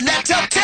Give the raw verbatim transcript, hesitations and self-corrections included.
Let up.